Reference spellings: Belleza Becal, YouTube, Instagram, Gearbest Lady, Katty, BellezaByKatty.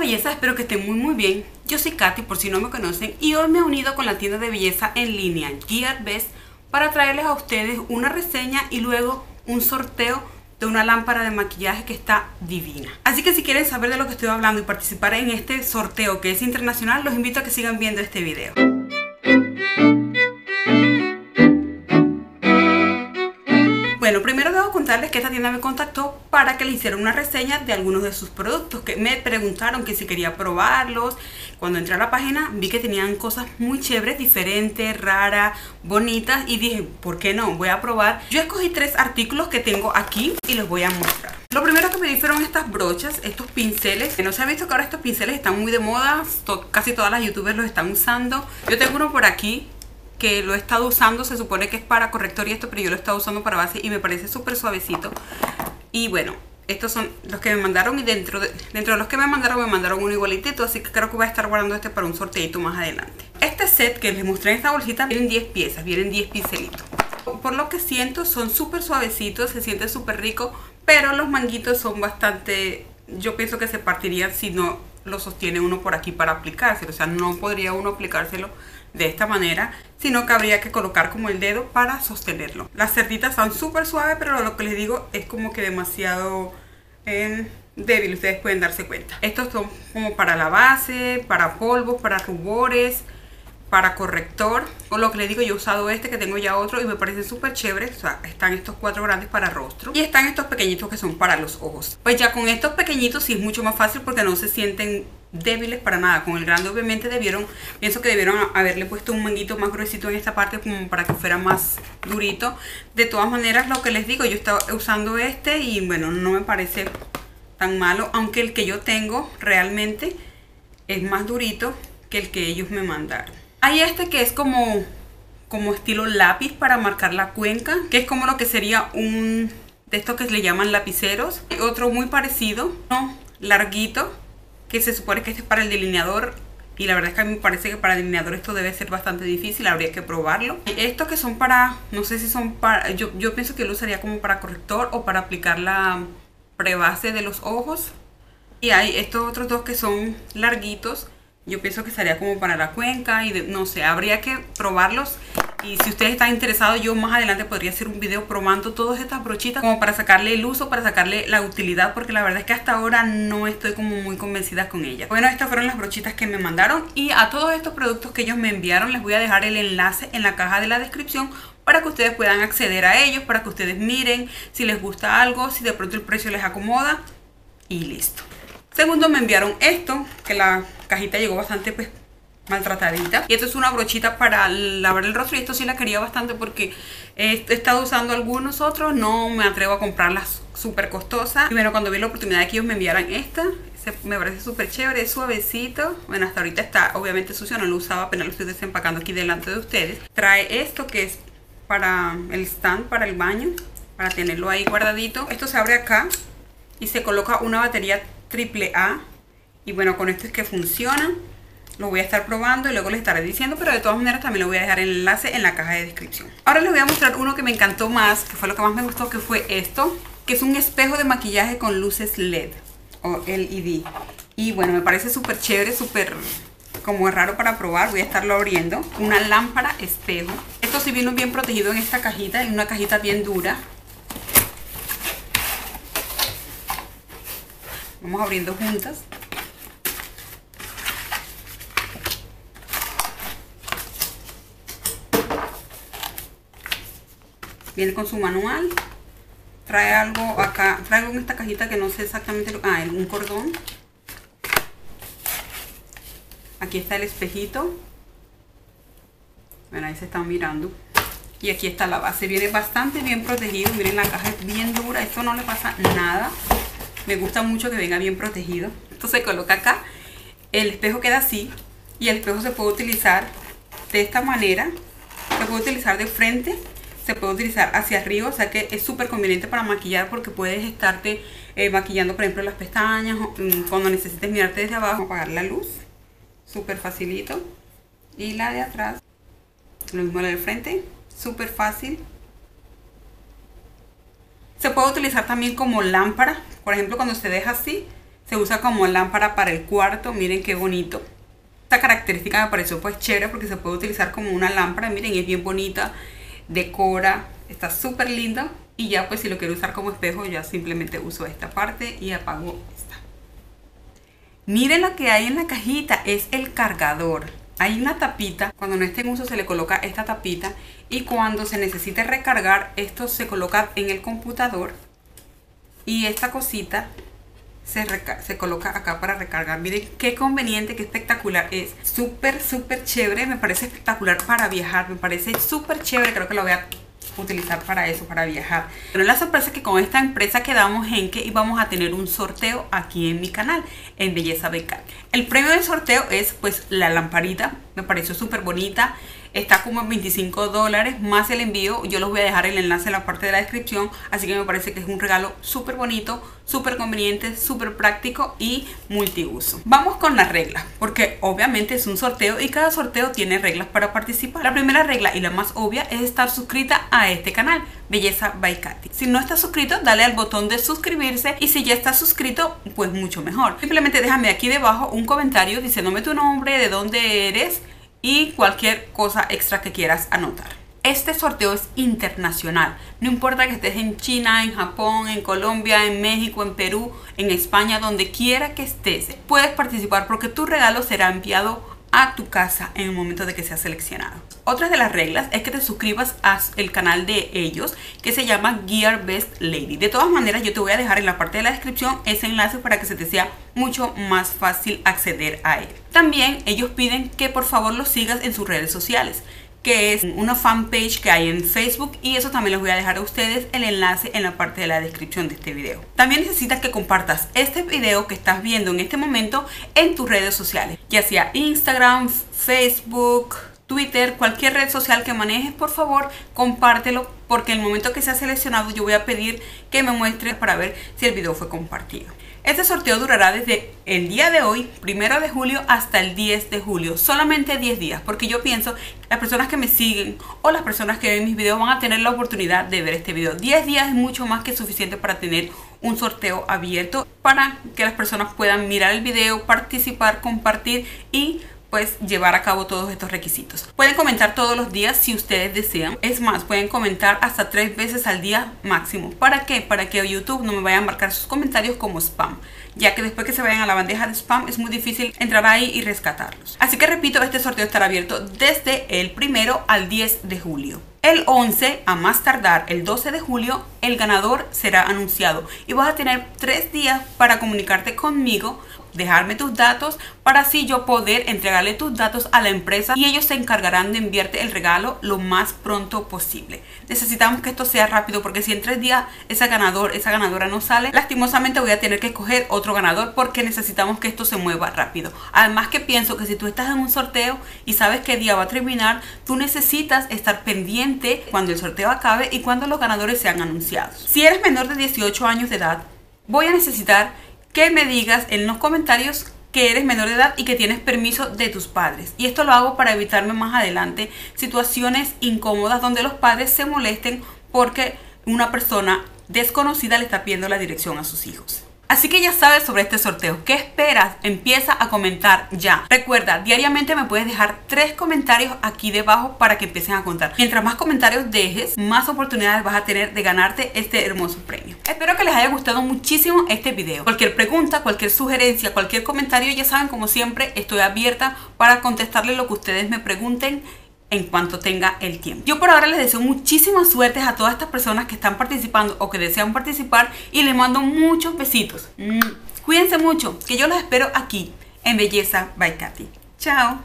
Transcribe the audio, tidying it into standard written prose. de belleza, espero que estén muy bien. Yo soy Katy, por si no me conocen, y hoy me he unido con la tienda de belleza en línea Gearbest para traerles a ustedes una reseña y luego un sorteo de una lámpara de maquillaje que está divina. Así que si quieren saber de lo que estoy hablando y participar en este sorteo que es internacional, los invito a que sigan viendo este video. Bueno, primero debo contarles que esta tienda me contactó para que le hiciera una reseña de algunos de sus productos, que me preguntaron que si quería probarlos. Cuando entré a la página vi que tenían cosas muy chéveres, diferentes, raras, bonitas, y dije, ¿por qué no? Voy a probar. Yo escogí tres artículos que tengo aquí y los voy a mostrar. Lo primero que me di fueron estas brochas, estos pinceles. No se ha visto que ahora estos pinceles están muy de moda, casi todas las youtubers los están usando. Yo tengo uno por aquí que lo he estado usando, se supone que es para corrector y esto, pero yo lo he estado usando para base y me parece súper suavecito. Y bueno, estos son los que me mandaron, y dentro de los que me mandaron uno igualitito, así que creo que voy a estar guardando este para un sorteito más adelante. Este set que les mostré en esta bolsita vienen 10 piezas, vienen 10 pincelitos. Por lo que siento, son súper suavecitos, se siente súper rico, pero los manguitos son bastante... Yo pienso que se partirían si no lo sostiene uno por aquí para aplicárselo, o sea, no podría uno aplicárselo de esta manera, sino que habría que colocar como el dedo para sostenerlo. Las cerditas son súper suaves, pero lo que les digo es como que demasiado débil, ustedes pueden darse cuenta. Estos son como para la base, para polvos, para rubores, para corrector. Con lo que les digo, yo he usado este, que tengo ya otro, y me parecen súper chéveres. O sea, están estos cuatro grandes para rostro y están estos pequeñitos que son para los ojos. Pues ya con estos pequeñitos sí es mucho más fácil porque no se sienten débiles para nada. Con el grande obviamente pienso que debieron haberle puesto un manguito más gruesito en esta parte como para que fuera más durito. De todas maneras, lo que les digo, yo estaba usando este y bueno, no me parece tan malo, aunque el que yo tengo realmente es más durito que el que ellos me mandaron. Hay este que es como estilo lápiz para marcar la cuenca, que es como lo que sería un de estos que le llaman lapiceros. Hay otro muy parecido, no, larguito, que se supone que este es para el delineador, y la verdad es que a mí me parece que para el delineador esto debe ser bastante difícil, habría que probarlo. Estos que son para, no sé si son para, yo pienso que lo usaría como para corrector o para aplicar la prebase de los ojos. Y hay estos otros dos que son larguitos, yo pienso que estaría como para la cuenca y no sé, habría que probarlos. Y si ustedes están interesados, yo más adelante podría hacer un video probando todas estas brochitas como para sacarle el uso, para sacarle la utilidad, porque la verdad es que hasta ahora no estoy como muy convencida con ellas. Bueno, estas fueron las brochitas que me mandaron, y a todos estos productos que ellos me enviaron les voy a dejar el enlace en la caja de la descripción para que ustedes puedan acceder a ellos, para que ustedes miren si les gusta algo, si de pronto el precio les acomoda, y listo. Segundo, me enviaron esto, que la cajita llegó bastante pues maltratadita, y esto es una brochita para lavar el rostro, y esto sí la quería bastante porque he estado usando algunos otros, no me atrevo a comprarlas súper costosas. Y bueno, cuando vi la oportunidad de que ellos me enviaran esta, me parece súper chévere, es suavecito. Bueno, hasta ahorita está obviamente sucio, no lo usaba, apenas lo estoy desempacando aquí delante de ustedes. Trae esto que es para el stand, para el baño, para tenerlo ahí guardadito. Esto se abre acá y se coloca una batería AAA, y bueno, con esto es que funciona. Lo voy a estar probando y luego les estaré diciendo, pero de todas maneras también les voy a dejar el enlace en la caja de descripción. Ahora les voy a mostrar uno que me encantó más, que fue lo que más me gustó, que fue esto, que es un espejo de maquillaje con luces LED o LED. Y bueno, me parece súper chévere, súper como raro para probar. Voy a estarlo abriendo. Una lámpara espejo. Esto sí vino bien protegido en esta cajita, en una cajita bien dura. Vamos abriendo juntas. Viene con su manual, trae algo acá, trae algo en esta cajita que no sé exactamente lo... Ah, un cordón. Aquí está el espejito. Bueno, ahí se están mirando. Y aquí está la base, viene bastante bien protegido, miren, la caja es bien dura, esto no le pasa nada. Me gusta mucho que venga bien protegido. Esto se coloca acá, el espejo queda así, y el espejo se puede utilizar de esta manera, se puede utilizar de frente, se puede utilizar hacia arriba, o sea que es súper conveniente para maquillar porque puedes estarte maquillando, por ejemplo, las pestañas, o, cuando necesites mirarte desde abajo, apagar la luz, súper facilito. Y la de atrás, lo mismo la del frente, súper fácil. Se puede utilizar también como lámpara, por ejemplo, cuando se deja así, Se usa como lámpara para el cuarto. Miren qué bonito. Esta característica me pareció pues chévere porque se puede utilizar como una lámpara. Miren, es bien bonita, decora, está súper linda. Y ya pues si lo quiero usar como espejo, ya simplemente uso esta parte y apago esta. Miren lo que hay en la cajita, es el cargador. Hay una tapita, cuando no esté en uso se le coloca esta tapita y cuando se necesite recargar, esto se coloca en el computador y esta cosita se coloca acá para recargar. Miren qué conveniente, qué espectacular es. Súper, súper chévere, me parece espectacular para viajar, me parece súper chévere, creo que lo voy a utilizar para eso, para viajar. Pero la sorpresa es que con esta empresa quedamos en que íbamos a tener un sorteo aquí en mi canal, en Belleza Becal. El premio del sorteo es pues la lamparita, me pareció súper bonita, está como en $25 más el envío. Yo les voy a dejar el enlace en la parte de la descripción, así que me parece que es un regalo súper bonito, súper conveniente, súper práctico y multiuso. Vamos con las reglas, porque obviamente es un sorteo y cada sorteo tiene reglas para participar. La primera regla y la más obvia es estar suscrita a este canal, Belleza by Katty. Si no estás suscrito, dale al botón de suscribirse, y si ya estás suscrito, pues mucho mejor. Simplemente déjame aquí debajo un comentario diciéndome tu nombre, de dónde eres y cualquier cosa extra que quieras anotar. Este sorteo es internacional, no importa que estés en China, en Japón, en Colombia, en México, en Perú, en España, donde quiera que estés, puedes participar porque tu regalo será enviado a tu casa en el momento de que seas seleccionado. Otra de las reglas es que te suscribas al canal de ellos, que se llama Gearbest Lady. De todas maneras, yo te voy a dejar en la parte de la descripción ese enlace para que se te sea mucho más fácil acceder a él. También ellos piden que por favor los sigas en sus redes sociales, que es una fanpage que hay en Facebook, y eso también les voy a dejar a ustedes el enlace en la parte de la descripción de este video. También necesitas que compartas este video que estás viendo en este momento en tus redes sociales, ya sea Instagram, Facebook, Twitter, cualquier red social que manejes, por favor, compártelo, porque en el momento que sea seleccionado yo voy a pedir que me muestres para ver si el video fue compartido. Este sorteo durará desde el día de hoy, 1 de julio, hasta el 10 de julio. Solamente 10 días, porque yo pienso que las personas que me siguen o las personas que ven mis videos van a tener la oportunidad de ver este video. 10 días es mucho más que suficiente para tener un sorteo abierto, para que las personas puedan mirar el video, participar, compartir y pues llevar a cabo todos estos requisitos. Pueden comentar todos los días si ustedes desean. Es más, pueden comentar hasta 3 veces al día máximo. ¿Para qué? Para que YouTube no me vaya a marcar sus comentarios como spam, ya que después que se vayan a la bandeja de spam es muy difícil entrar ahí y rescatarlos. Así que repito, este sorteo estará abierto desde el 1 al 10 de julio. El 11, a más tardar el 12 de julio, el ganador será anunciado y vas a tener 3 días para comunicarte conmigo, dejarme tus datos, para así yo poder entregarle tus datos a la empresa y ellos se encargarán de enviarte el regalo lo más pronto posible. Necesitamos que esto sea rápido, porque si en 3 días ese ganador, esa ganadora no sale, lastimosamente voy a tener que escoger otro ganador, porque necesitamos que esto se mueva rápido. Además, que pienso que si tú estás en un sorteo y sabes qué día va a terminar, tú necesitas estar pendiente cuando el sorteo acabe y cuando los ganadores sean anunciados. Si eres menor de 18 años de edad, voy a necesitar que me digas en los comentarios que eres menor de edad y que tienes permiso de tus padres. Y esto lo hago para evitarme más adelante situaciones incómodas donde los padres se molesten porque una persona desconocida le está pidiendo la dirección a sus hijos. Así que ya sabes sobre este sorteo. ¿Qué esperas? Empieza a comentar ya. Recuerda, diariamente me puedes dejar 3 comentarios aquí debajo para que empiecen a contar. Mientras más comentarios dejes, más oportunidades vas a tener de ganarte este hermoso premio. Espero que les haya gustado muchísimo este video. Cualquier pregunta, cualquier sugerencia, cualquier comentario, ya saben, como siempre, estoy abierta para contestarles lo que ustedes me pregunten en cuanto tenga el tiempo. Yo por ahora les deseo muchísimas suertes a todas estas personas que están participando o que desean participar, y les mando muchos besitos. Cuídense mucho, que yo los espero aquí en Belleza by Katty. Chao.